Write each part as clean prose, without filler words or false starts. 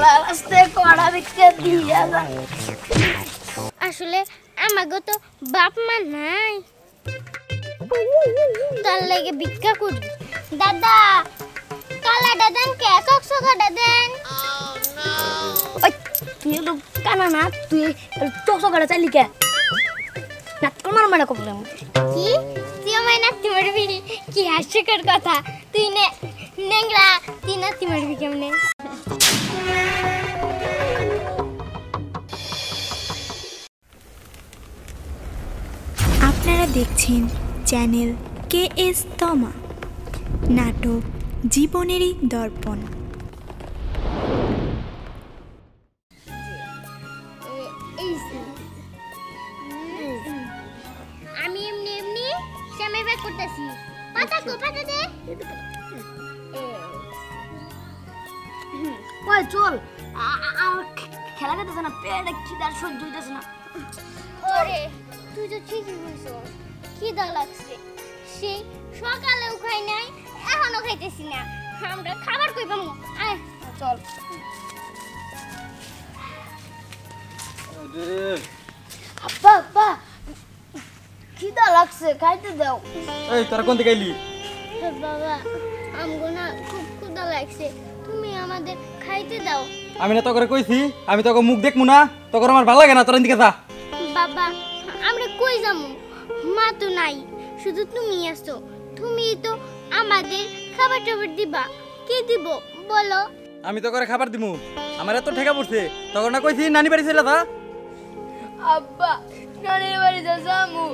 कथा देखछिन चैनल के एस तोमा नाटक जीवनेरी दर्पण। आमी एमनी एमनी समय पे करताছি पाता को पाता दे ওই চল খেলা করতেছ না পেট কি দাল সহ্য হইতাছ না ওরে তুই তো ঠিকই কইছস কি দালাকছে সেই সকালে উখাই নাই এখনো খাইতেছি না আমরা খাবার কই পামু আয় চল ওরে আব্বা আব্বা কি দালাকছে খাইতে দাও এই তোরা কোন দিকে গেলি বাবা আমগো না খুব ক্ষুধা লাগছে তুমি আমাদের খাইতে দাও আমি না তো করে কইছি আমি তোকে মুখ দেখমু না তোকে আমার ভালো লাগে না তোর দিকে যা বাবা আমরা কই যামু মা তো নাই শুধু তুমি আসো তুমি তো আমাদের খাবার টাবার দিবা কি দিব বলো আমি তো করে খাবার দিমু আমার এত ঠেকা পড়ছে তখন না কইছি নানি বাড়ি চলে যা আব্বা নানির বাড়ি যামু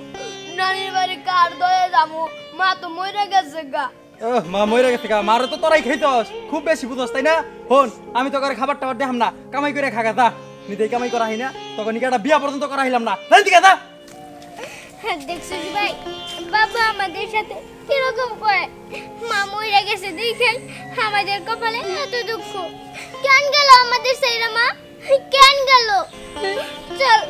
নানির বাড়ি কার দয়ে যামু মা তো মইরা গেছে গা ওহ মা মইরা গেছে গা মার তো তোরাই খাইতস খুব বেশি বুঝছস তাই না হন আমি তো করে খাবার টাবার দেখাম না কামাই করে খাগা যা নিতে কামাই করা হই না তখন নিকাটা বিয়া পর্যন্ত করা হইলাম না জলদি গা যা দেখছিস ভাই বাবা আমাদের সাথে কি রকম করে মা মইরা গেছে দেখেন আমাদের কপালে এত দুঃখ কেন গেল আমাদের সাইরা মা কেন গেল চল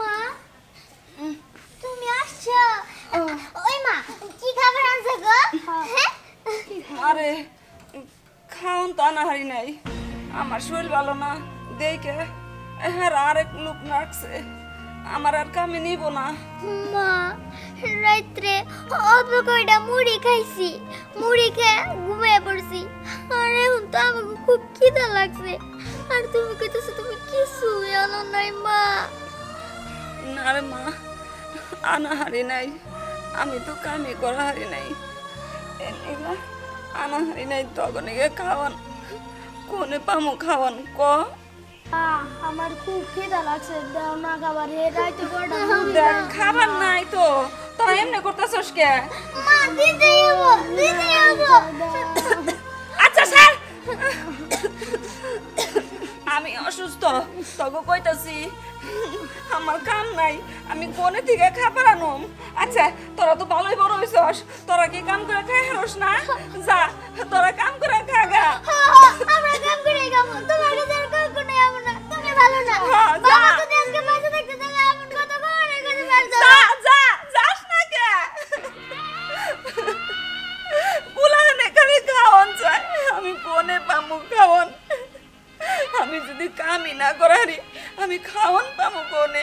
মা তুমি আসছো ওই মা কি খাবার আনছো গো হ্যাঁ আরে খাওন তো না হারি নাই আমার শরীর ভালো না দেখে এর আরেক লোক নাকছে আমার আর কামে নিব না মা রাতে অল্প কয়টা মুড়ি খাইছি মুড়ি খেয়ে ঘুমিয়ে পড়ছি আরে এখন তো আমার খুব খিদা লাগছে আর তুমি কইতেছো তুমি কিছু জানো নাই মা না রে মা আনা হারি নাই আমি তো কামে করা হারি নাই আনা হারি নাই তখন খাওয়ান কোনে পামু খাওয়ান ক আমার খুব খিদা লাগছে দাও না খাবার এটাই তো বড় দেখ খাবার নাই তো তোরা এমনি করতেছস কে মা দিদি হবো আচ্ছা স্যার আমি অসুস্থ তোকে কইতাছি আমার কাম নাই আমি কোনে থেকে খাবার আনুম আচ্ছা তোরা তো ভালোই বড় হইছস তোরা কি কাম করে খাই হরস না যা তোরা কাম করে খাগা আমরা কাম করে খাবো তোমার কাছে আর কই কোনে যাব না তুমি ভালো না যা যদি আজকে মাঝে থাকতে তাহলে আপন কথা বলে করে মার দাও যা যা যাস না কে বুলানে করে খাওন চাই আমি কোনে পামু খাওন আমি যদি কামই না করারি আমি খাওন পামু কোনে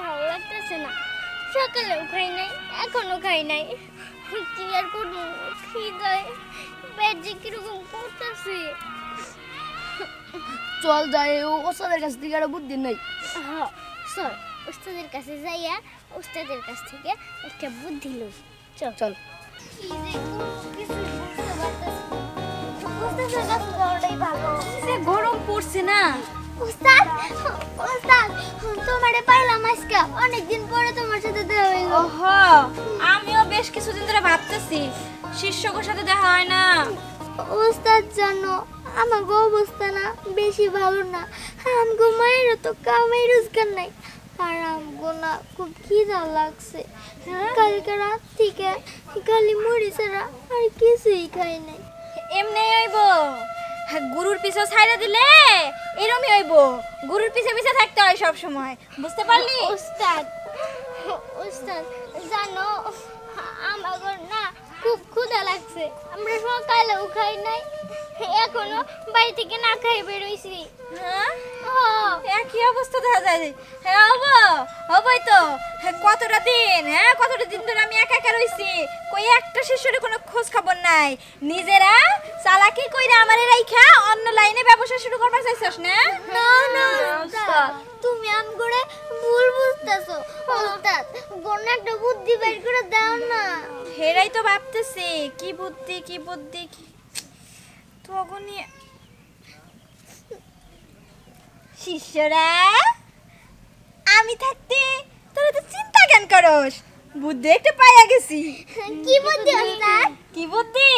ভালো লাগতেছে না সকালে খাই নাই এখনো খাই নাই কি আর করব খিদায় পেট যে কিরকম করতেছে চল যাই ওস্তাদের কাছে থেকে আর বুদ্ধি নাই হ্যাঁ চল ওস্তাদের কাছে যাইয়া ওস্তাদের কাছ থেকে একটা বুদ্ধি লই চল চল रोजगार नहीं खूब खिदा लागसे कल रात थी मुड़ी छाड़ा और किस खाई नहीं এমনি হইব গুরুর পিছে ছাইড়া দিলে এরমই হইব গুরুর পিছে পিছে থাকতে হয় সব সময় বুঝতে পারলি উস্তাদ উস্তাদ জানো আমাগর না খুব ক্ষুধা লাগছে আমরা সকালে খাই নাই এখনো বাড়ি থেকে না খাই বের হইছি হ্যাঁ হ্যাঁ কি অবস্থা দেখা যায় হ্যাঁ হবো হবই তো কতটা দিন হ্যাঁ কতটা দিন ধরে আমি একা একা রইছি কই একটা শিশুরে কোনো খোঁজ খবর নাই নিজেরা চালাকি কইরা আমারে রাইখা অন্য লাইনে ব্যবসা শুরু করবার চাইছস না না না তুমি আমগরে ভুল বুঝতাছো ওস্তাদ গন্না একটা বুদ্ধি বের করে দাও না হেরাই তো ভাবতেছি কি বুদ্ধি শিষ্যরা আমি থাকতে তোরা তো চিন্তা কেন করস বুদ্ধি একটা পাইয়া গেছি কি বুদ্ধি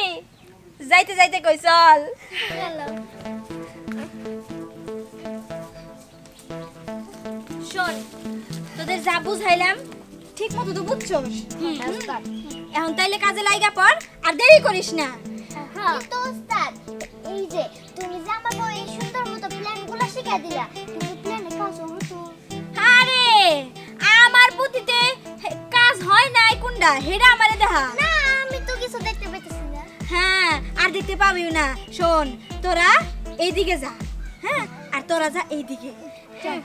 যাইতে যাইতে কই চল শোন তোদের যা বুঝাইলাম ঠিক মতো তো বুঝছস এখন তাইলে কাজে লাগা পর আর দেরি করিস না হ্যাঁ তো ওস্তাদ এই যে তুমি যে আমাকে এই সুন্দর মতো প্ল্যানগুলো শিখিয়ে দিলা তুমি প্ল্যানে কাজ হতো আরে আমার বুদ্ধিতে কাজ হয় নাই কুন্ডা হেডা আমারে দেখা না আমি তো কিছু দেখতে পাইতেছি না হ্যাঁ আর দেখতে পাবিও না শুন তোরা এইদিকে যা হ্যাঁ আর তোরা যা এইদিকে চল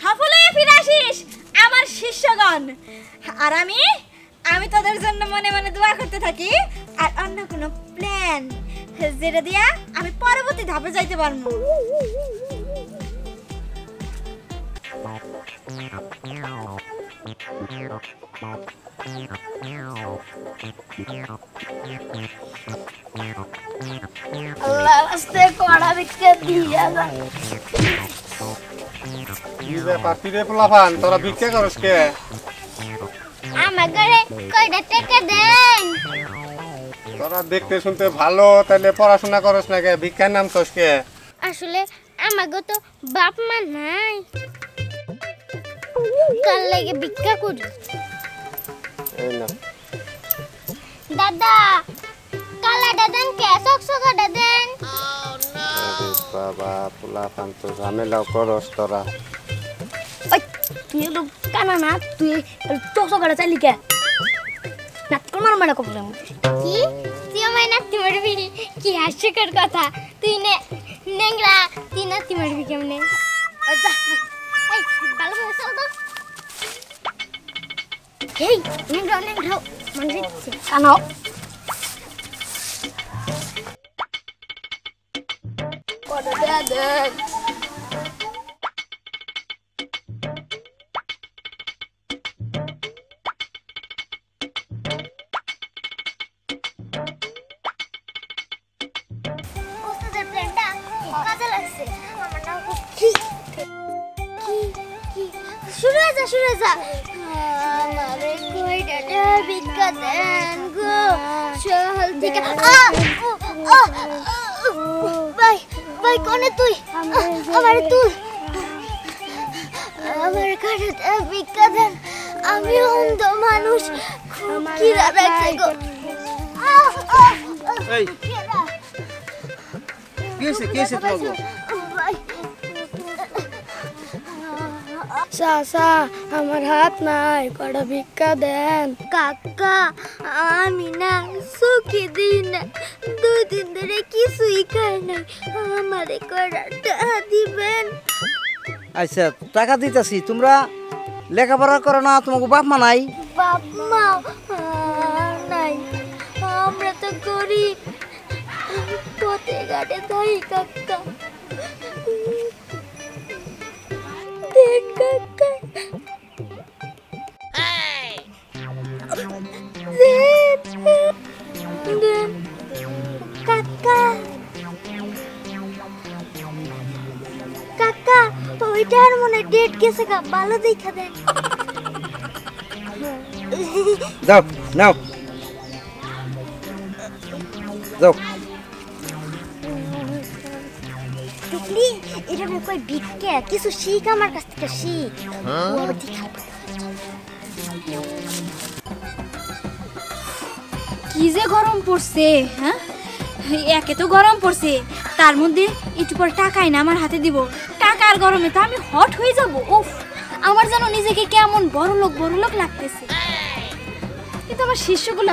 সফল হয়ে ফিরে আসিস আমার শিষ্যগণ আর আমি তোদের জন্য মনে মনে দোয়া করতে থাকি আর অন্য কোনো প্ল্যান যেটা দিয়া আমি পরবর্তী ধাপে যাইতে পারবো আল্লাহ আস্তে কড়া বিক্রি দিয়া দাও ইবে পার্টি রে পোলাপান তোরা বিক্রি করস কে আমার ঘরে কয়টা টাকা দেন তোরা দেখতে শুনতে ভালো তাইলে পড়াশোনা করস না কে ভিক্ষার নাম তোস কে আসলে আমাগো তো বাপ মা নাই কাল লাগে ভিক্ষা করি এই না দাদা কালা দাদান কে সকসকা দাদান ও না বাবা পোলা পান তো ঝামেলা করস তোরা তুই তো কানা না তুই সকসকা চালি কে নাটকমার মানা কবলে কি তুই মানে নাটক মারবি কি হাস্যকর কথা তুই নে নেংরা তুই নাটক মারবি কেমনে আচ্ছা এই ভালো করে চল তো এই নেংরা মন দিচ্ছে কানো কটা দেন আমার হাত নাই কটা ভিক্ষা দেন কাকা আমি না সুখী দিন দুই দিন ধরে কিছুই খাই নাই আমারে কটা টাকা দিবেন আচ্ছা টাকা দিতেছি তোমরা লেখাপড়া করো না তোমাকে বাপ মা নাই বাপ মা নাই আমরা তো গরিব পথে ঘাটে তাই কাকা দেখ কাকা কিছু শিখ আমার কাছ থেকে শিখ কি যে গরম পড়ছে হ্যাঁ एके तो गरम पड़े तार मध्य एक पर टाका एने आमार हाथे दिब टाकार गरमे तो आमी हट हो जाब। उफ आमार जानो निजेके केमन बड़लोक लागतेछे किन्तु आमार शिष्यगुला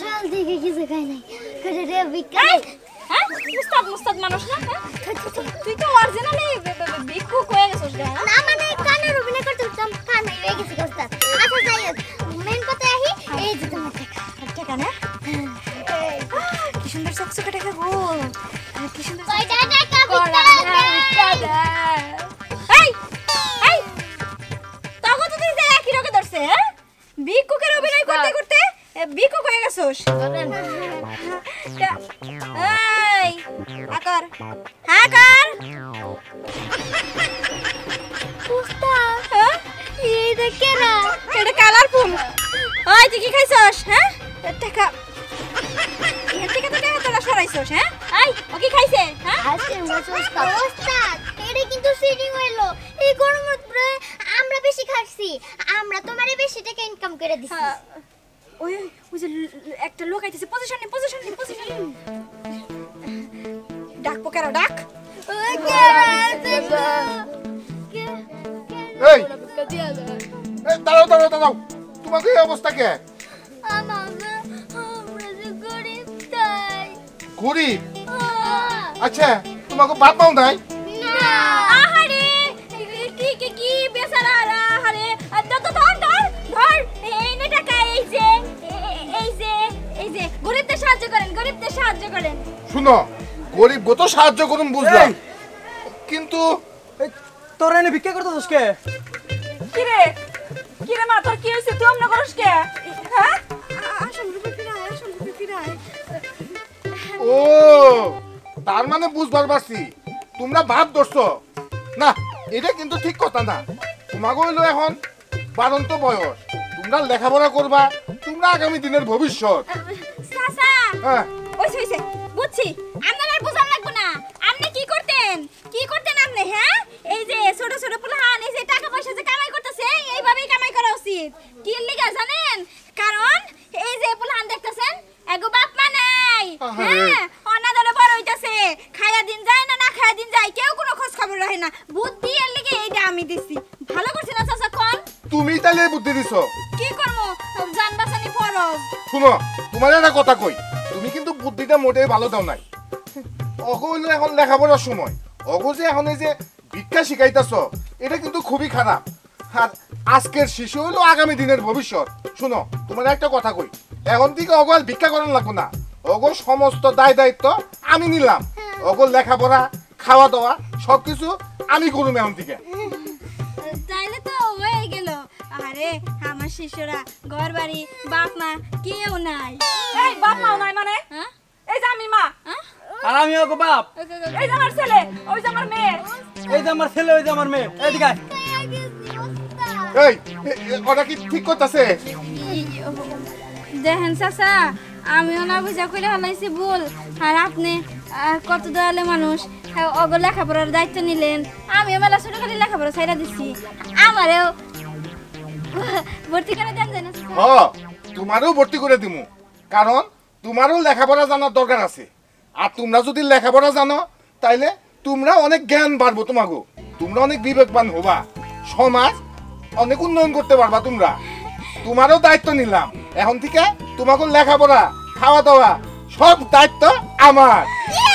चल देखे किछु खाय नाई करे रे बिकाई हां मुस्ताद मुस्ताद मानुष ना तुई तो ओरिजिनली बिकू कोया गेछस रे ना माने काने रुबिना करते तुम कान नाई रे गेछस उस्ताद अच्छा जाइए मेन कथा आही ए जे तुम টাকা না কি সুন্দর সবসুকে টাকা গো কি সুন্দর কয়টা টাকা বিক্রি দা এই এই তাগো তো তুই যে কি রকে ধরছে হ্যাঁ বিকুকের অভিনয় করতে করতে বিকুক হয়ে গেছস এই আকার হ্যাঁ কর কুস্তা হ্যাঁ এই দেখে না এটা কালারফুল ওই তুই কি খাইছস হ্যাঁ টাকা এর থেকে তো টাকা তোলা সরাইছস হ্যাঁ আই ও কি খাইছে হ্যাঁ আজকে মোচস কাস্তা এরে কিন্তু সিটিং হইলো এই গরমত প্রায় আমরা বেশি খাচ্ছি আমরা তোমারে বেশি টাকা ইনকাম করে দিছি ওই ওই যে একটা লোক আইতেছে পজিশন নি পজিশন নি পজিশন ডাক পোকারা ডাক ওকে এই কাটি আ এই দাঁড়াও দাঁড়াও দাঁড়াও তোমার কি অবস্থা কে আমাগো गोरी अच्छा तुमको बात पाऊ दाई ना अरे ठीक है की बेचारा अरे तो धर एने টাকা এই যে গরীবদের সাহায্য করেন শুনো গরীব গো তো সাহায্য করুম বুঝলাম কিন্তু তোর এনে ভিক্ষা করতেছস কে কি রে মা তোর কি হইছে তুই আমনা করস কে হ্যাঁ আসল রূপে ফিরায় ও তার মানে বুঝবার বাসি তোমরা ভাব দর্শো না এটা কিন্তু ঠিক কথা না তোমাগো হইলো এখন বারন্ত বয়স তোমরা লেখাপড়া করবা তোমরা আগামী দিনের ভবিষ্যৎ চাচা হ্যাঁ ওইছে বুঝছি আপনারা আর বুঝান লাগবো না আপনি কি করতেন আপনি হ্যাঁ এই যে ছোট ছোট পোলাহান এই যে টাকা পয়সা যে কামাই করতেছে এইভাবেই কামাই করা উচিত কি লিগা জানেন কারণ এই যে পোলাহান দেখতেছেন এগো বাপ মা নাই হ্যাঁ অনাদরে বড় হইতাছে খায়া দিন যায় না খায়া দিন যায় কেউ কোনো খোঁজ খবর রাখে না বুদ্ধি এর লাগি এইটা আমি দিছি ভালো করছিনা চাচা কোন তুমি তাইলে বুদ্ধি দিছো কি করব জান বাঁচানি ফরজ শুনো তোমার একটা কথা কই তুমি কিন্তু বুদ্ধিটা মোটেই ভালো দাও নাই ওগো হলো এখন লেখাপড়ার সময় ওগো যে এখন এই যে ভিক্ষা শিখাইতাছো এটা কিন্তু খুবই খারাপ আর আজকের শিশু হলো আগামী দিনের ভবিষ্যৎ শুনো তোমার একটা কথা কই এখন থেকে অগল ভিক্ষা করার লাগবো না অগল সমস্ত দায় দায়িত্ব আমি নিলাম অগল লেখাপড়া খাওয়া দাওয়া সবকিছু আমি করব এখন থেকে তাইলে তো হয়ে গেল আরে আমার শিশুরা ঘরবাড়ি বাপ মা কেউ নাই এই বাপ মা নাই মানে এই যে আমি মা আর আমি ওগো বাপ এই যে আমার ছেলে ওই যে আমার মেয়ে এই যে আমার ছেলে ওই যে আমার মেয়ে এদিকে আয় এই ওটা কি ঠিক করতেছে দেখেন চাচা আমিও না বুঝা করে হালাইছি ভুল আর আপনি কত দয়ালে মানুষ অগ লেখাপড়ার দায়িত্ব নিলেন আমিও মেলা ছোট খালি লেখাপড়া ছাইরা দিচ্ছি আমারও ভর্তি করে দেন জানেন হ্যাঁ তোমারও ভর্তি করে দিমু কারণ তোমারও লেখাপড়া জানার দরকার আছে আর তোমরা যদি লেখাপড়া জানো তাইলে তোমরা অনেক জ্ঞান বাড়বো তোমাগো তোমরা অনেক বিবেকবান হবা সমাজ অনেক উন্নয়ন করতে পারবা তোমরা তোমারও দায়িত্ব নিলাম এখন থেকে তোমাকে লেখাপড়া খাওয়া দাওয়া সব দায়িত্ব আমার।